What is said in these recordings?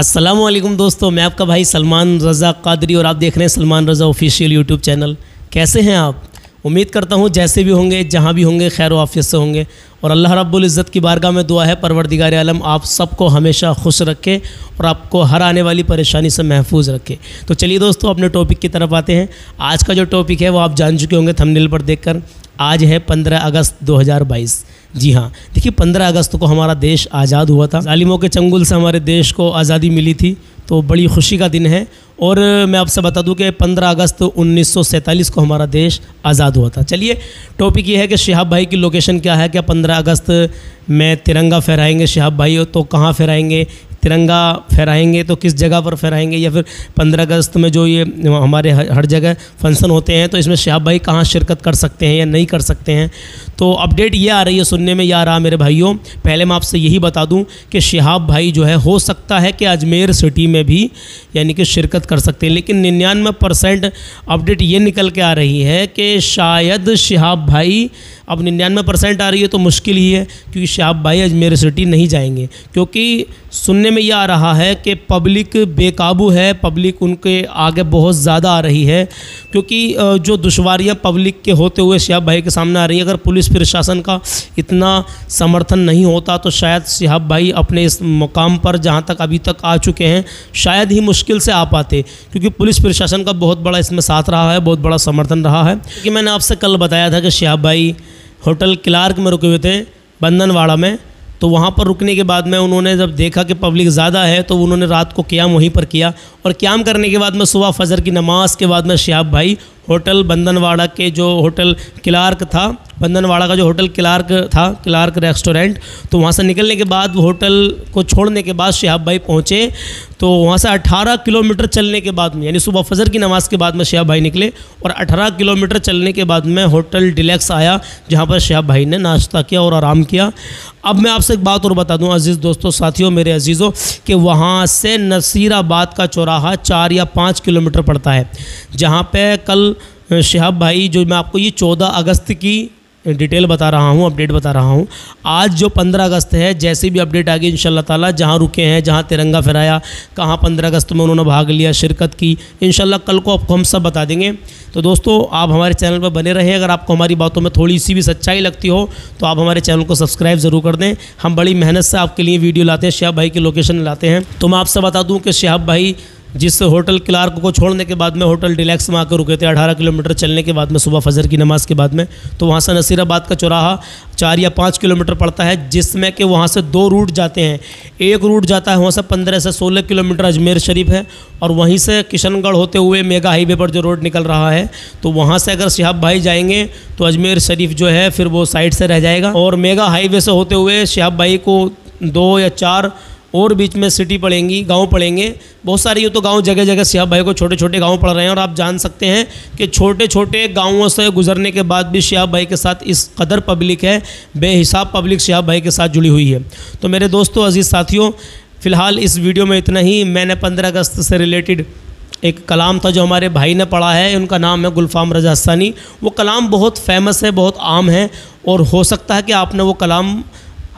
अस्सलामुअलैकुम दोस्तों, मैं आपका भाई सलमान रजा कादरी और आप देख रहे हैं Salman Raza official YouTube channel. कैसे हैं आप? उम्मीद करता हूं जैसे भी होंगे जहां भी होंगे खैर आफियत से होंगे और अल्लाह रब्बुल इज़्ज़त की बारगाह में दुआ है परवरदिगार आलम आप सबको हमेशा खुश रखे और आपको हर आने वाली परेशानी से महफूज रखे। तो चलिए दोस्तों अपने टॉपिक की तरफ आते हैं। आज का जो टॉपिक है वो आप जान चुके होंगे थंबनेल पर देखकर। आज है 15 अगस्त 2022। जी हाँ, देखिए 15 अगस्त को हमारा देश आज़ाद हुआ था। जालिमों के चंगुल से हमारे देश को आज़ादी मिली थी, तो बड़ी खुशी का दिन है। और मैं आपसे बता दूं कि 15 अगस्त 1947 को हमारा देश आज़ाद हुआ था। चलिए टॉपिक ये है कि शहाब भाई की लोकेशन क्या है, क्या 15 अगस्त में तिरंगा फहराएंगे शहाब भाई? तो कहाँ फहराएंगे तिरंगा? फहराएंगे तो किस जगह पर फहराएंगे? या फिर 15 अगस्त में जो ये हमारे हर जगह फंक्शन होते हैं तो इसमें शहाब भाई कहाँ शिरकत कर सकते हैं या नहीं कर सकते हैं? तो अपडेट ये आ रही है सुनने में, यार आ मेरे भाइयों। पहले मैं आपसे यही बता दूं कि शहाब भाई जो है हो सकता है कि अजमेर सिटी में भी यानी कि शिरकत कर सकते हैं, लेकिन 99% अपडेट ये निकल के आ रही है कि शायद शहाब भाई, अब 99% आ रही है तो मुश्किल ही है, क्योंकि शहाब भाई अजमेर सिटी नहीं जाएंगे। क्योंकि सुनने में यह आ रहा है कि पब्लिक बेकाबू है, पब्लिक उनके आगे बहुत ज़्यादा आ रही है, क्योंकि जो दुश्वारियाँ पब्लिक के होते हुए शहाब भाई के सामने आ रही है, अगर पुलिस प्रशासन का इतना समर्थन नहीं होता तो शायद शहाब भाई अपने इस मुकाम पर जहाँ तक अभी तक आ चुके हैं शायद ही मुश्किल से आ पाते, क्योंकि पुलिस प्रशासन का बहुत बड़ा इसमें साथ रहा है, बहुत बड़ा समर्थन रहा है। क्योंकि मैंने आपसे कल बताया था कि शहाब भाई होटल क्लार्क में रुके हुए थे बंदनवाड़ा में, तो वहाँ पर रुकने के बाद में उन्होंने जब देखा कि पब्लिक ज़्यादा है तो उन्होंने रात को क़ियाम वहीं पर किया और क़ियाम करने के बाद में सुबह फ़जर की नमाज़ के बाद में शहाब भाई होटल बंदनवाड़ा के जो होटल क्लार्क था, बंदनवाड़ा का जो होटल क्लार्क था, क्लार्क रेस्टोरेंट, तो वहाँ से निकलने के बाद होटल को छोड़ने के बाद शहाब भाई पहुँचे। तो वहाँ से 18 किलोमीटर चलने के बाद में यानी सुबह फजर की नमाज़ के बाद में शहाब भाई निकले और 18 किलोमीटर चलने के बाद में होटल डिलेक्स आया, जहाँ पर शहाब भाई ने नाश्ता किया और आराम किया। अब मैं आपसे एक बात और बता दूँ अज़ीज़ दोस्तों, साथियों, मेरे अजीज़ों, कि वहाँ से नसीराबाद का चौराहा 4 या 5 किलोमीटर पड़ता है, जहाँ पर कल शहाब भाई, जो मैं आपको ये 14 अगस्त की डिटेल बता रहा हूँ, अपडेट बता रहा हूँ, आज जो 15 अगस्त है जैसे भी अपडेट आ गई इंशाल्लाह ताला, जहाँ रुके हैं, जहाँ तिरंगा फहराया, कहाँ 15 अगस्त में उन्होंने भाग लिया, शिरकत की, इंशाल्लाह कल को आपको हम सब बता देंगे। तो दोस्तों आप हमारे चैनल पर बने रहें। अगर आपको हमारी बातों में थोड़ी सी भी सच्चाई लगती हो तो आप हमारे चैनल को सब्सक्राइब ज़रूर कर दें। हम बड़ी मेहनत से आपके लिए वीडियो लाते हैं, शहाब भाई की लोकेशन लाते हैं। तो मैं आपसे बता दूँ कि शहाब भाई जिस होटल क्लार्क को छोड़ने के बाद में होटल डिलेक्स में आकर रुके थे 18 किलोमीटर चलने के बाद में सुबह फजर की नमाज़ के बाद में, तो वहाँ से नसीराबाद का चौराहा 4 या 5 किलोमीटर पड़ता है, जिसमें कि वहाँ से 2 रूट जाते हैं। एक रूट जाता है वहाँ से 15 से 16 किलोमीटर अजमेर शरीफ है, और वहीं से किशनगढ़ होते हुए मेगा हाईवे पर जो रोड निकल रहा है, तो वहाँ से अगर शहाब भाई जाएंगे तो अजमेर शरीफ जो है फिर वो साइड से रह जाएगा, और मेगा हाईवे से होते हुए शहाब भाई को 2 या 4 और बीच में सिटी पड़ेंगी, गांव पड़ेंगे बहुत सारी। ये तो गांव जगह जगह शहाब भाई को छोटे छोटे गांव पड़ रहे हैं, और आप जान सकते हैं कि छोटे छोटे गांवों से गुजरने के बाद भी शहाब भाई के साथ इस कदर पब्लिक है, बेहिसाब पब्लिक शहाब भाई के साथ जुड़ी हुई है। तो मेरे दोस्तों, अजीज़ साथियों, फ़िलहाल इस वीडियो में इतना ही। मैंने 15 अगस्त से रिलेटेड एक कलाम था जो हमारे भाई ने पढ़ा है, उनका नाम है गुलफाम राजस्थानी। वो कलाम बहुत फेमस है, बहुत आम है, और हो सकता है कि आपने वो कलाम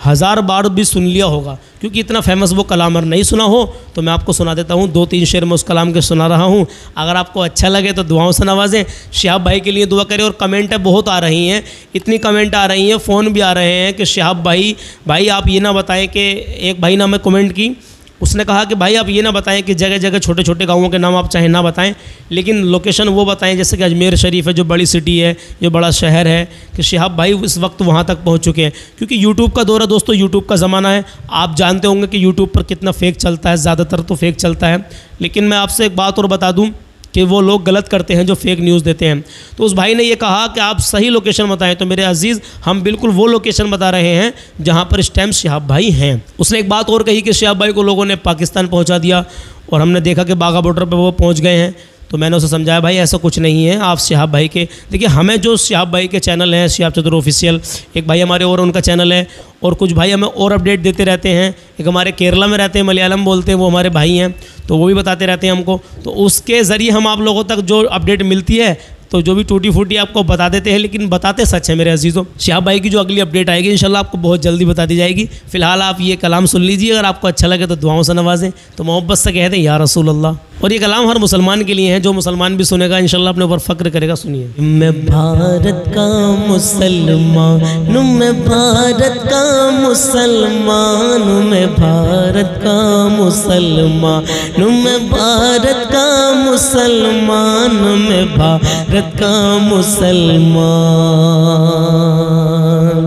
1000 बार भी सुन लिया होगा, क्योंकि इतना फेमस वो कलाम। अगर नहीं सुना हो तो मैं आपको सुना देता हूँ, 2-3 शेर मैं उस कलाम के सुना रहा हूँ। अगर आपको अच्छा लगे तो दुआओं से नवाजें, शहाब भाई के लिए दुआ करें। और कमेंटें बहुत आ रही हैं, इतनी कमेंट आ रही हैं, फ़ोन भी आ रहे हैं कि शहाब भाई आप ये ना बताएं कि, एक भाई ने हमें कमेंट की, उसने कहा कि भाई आप ये ना बताएं कि जगह जगह छोटे छोटे गांवों के नाम आप चाहे ना बताएं, लेकिन लोकेशन वो बताएं, जैसे कि अजमेर शरीफ है जो बड़ी सिटी है, जो बड़ा शहर है, कि शहाब भाई इस वक्त वहां तक पहुंच चुके हैं। क्योंकि यूट्यूब का दौर है दोस्तों, यूट्यूब का ज़माना है, आप जानते होंगे कि यूट्यूब पर कितना फेक चलता है, ज़्यादातर तो फेक चलता है। लेकिन मैं आपसे एक बात और बता दूँ कि वो लोग गलत करते हैं जो फेक न्यूज़ देते हैं। तो उस भाई ने ये कहा कि आप सही लोकेशन बताएं, तो मेरे अजीज़ हम बिल्कुल वो लोकेशन बता रहे हैं जहां पर इस टाइम शहाब भाई हैं। उसने एक बात और कही कि शहाब भाई को लोगों ने पाकिस्तान पहुंचा दिया और हमने देखा कि बाघा बॉर्डर पर वो पहुँच गए हैं। तो मैंने उसे समझाया भाई ऐसा कुछ नहीं है, आप शहाब भाई के देखिए, हमें जो शहाब भाई के चैनल हैं, शिहाब चोत्तुर ऑफिसियल, एक भाई हमारे और उनका चैनल है, और कुछ भाई हमें और अपडेट देते रहते हैं। एक हमारे केरला में रहते हैं, मलयालम बोलते हैं, वो हमारे भाई हैं, तो वो भी बताते रहते हैं हमको। तो उसके ज़रिए हम आप लोगों तक जो अपडेट मिलती है तो जो भी टूटी फूटी आपको बता देते हैं, लेकिन बताते सच है मेरे अजीज़ों। शहाब भाई की जो अगली अपडेट आएगी इंशाल्लाह आपको बहुत जल्दी बता दी जाएगी। फ़िलहाल आप ये कलाम सुन लीजिए, अगर आपको अच्छा लगे तो दुआओं से नवाजें, तो मोहब्बत से कहते हैं या रसूल अल्लाह। और ये कलाम हर मुसलमान के लिए है, जो मुसलमान भी सुनेगा इंशाल्लाह अपने ऊपर फ़ख्र करेगा। सुनिए, मैं भारत का मुसलमान, मैं भारत का मुसलमान, मैं भारत का मुसलमान, मैं भारत का मुसलमान, मैं भारत का मुसलमान।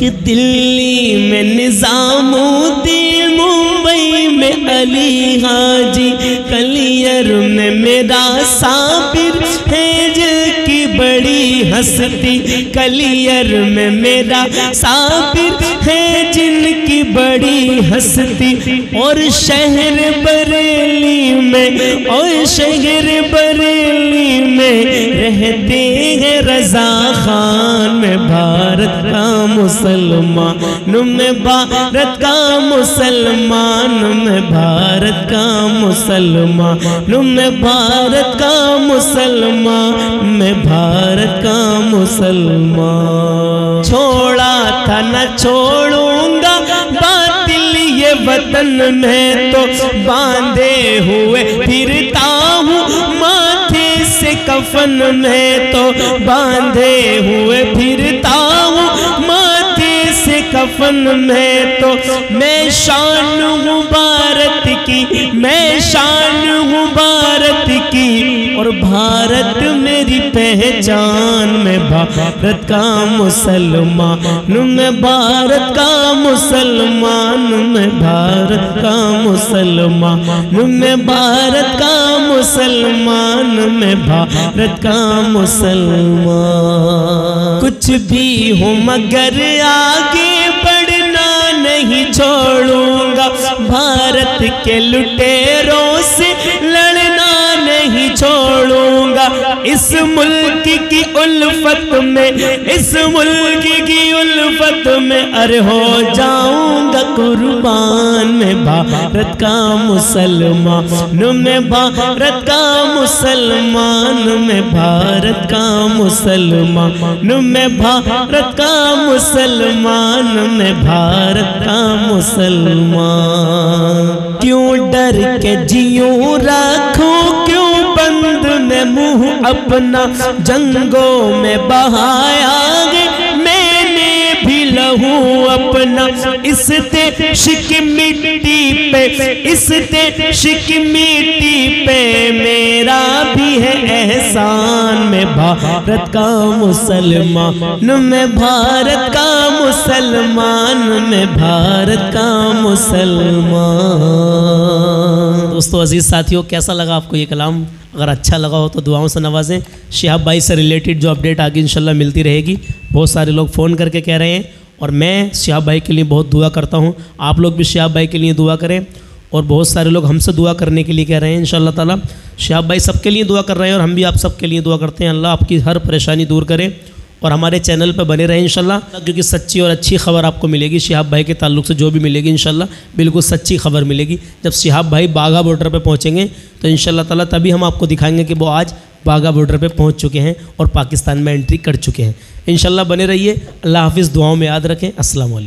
कि दिल्ली में निजामुद्दीन, मुंबई में अली हाजी, कलियर में मेरा साबिर है जो की बड़ी हस्ती, कलियर में मेरा साबिर है जिनकी बड़ी हस्ती। और शहर बरेली में, और शहर बरेली में रहते हैं रजा खान, में भारत का मुसलमान, में भारत का मुसलमान, में भारत का मुसलमान, में भारत का मुसलमान, में भारत का मुसलमान। छोड़ा था न छोड़ूंगा बातिल ये वतन में, तो बांधे हुए फिरता हूँ माथे से कफन में, तो बांधे हुए फिरता हूँ माथे से कफन में। तो मैं शान हूँ भारत की, मैं शान हूँ भारत की, और भारत मेरी पहचान, में भारत का मुसलमान, में भारत का मुसलमान, में भारत का मुसलमान, में भारत का मुसलमान, में भारत का मुसलमान। कुछ भी हो मगर आगे बढ़ना नहीं छोड़ूंगा, भारत के लुटेरों से लड़ना नहीं छोड़ूंगा, इस मुल्क की उल्फत में, इस मुल्क की उल्फत में, अरे हो जाऊंगा कुर्बान, में भारत का मुसलमान, में भारत का मुसलमान, में भारत का मुसलमान, में भारत का मुसलमान, में भारत का मुसलमान। क्यों डर के जियो रखो, क्यों बंद में मुंह अपना, जंगों में बहाया गया मैंने भी लहू अपना, इस देश की मिट्टी पे, इस देश की मिट्टी पे मेरा भी है एहसान, में भारत का मुसलमान, में भारत का मुसलमान, में भारत का मुसलमान। दोस्तों अजीज़ साथियों, कैसा लगा आपको ये कलाम? अगर अच्छा लगा हो तो दुआओं से नवाजें। शहाब भाई से रिलेटेड जो अपडेट आगे इंशाल्लाह मिलती रहेगी। बहुत सारे लोग फ़ोन करके कह रहे हैं और मैं शहाब भाई के लिए बहुत दुआ करता हूं, आप लोग भी शहाब भाई के लिए दुआ करें। और बहुत सारे लोग हमसे दुआ करने के लिए कह रहे हैं, इंशाल्लाह ताला शहाब भाई सबके लिए दुआ कर रहे हैं और हम भी आप सबके लिए दुआ करते हैं। अल्लाह आपकी हर परेशानी दूर करे और हमारे चैनल पर बने रहें इंशाल्लाह, क्योंकि सच्ची और अच्छी खबर आपको मिलेगी। शहाब भाई के ताल्लुक से जो भी मिलेगी इंशाल्लाह बिल्कुल सच्ची खबर मिलेगी। जब शहाब भाई बाघा बॉर्डर पर पहुँचेंगे तो इंशाल्लाह ताला तभी हम आपको दिखाएंगे कि वो आज बाघा बॉर्डर पे पहुंच चुके हैं और पाकिस्तान में एंट्री कर चुके हैं। इंशाल्लाह बने रहिए। अल्लाह हाफिज़, दुआओं में याद रखें। अस्सलाम वालेकुम।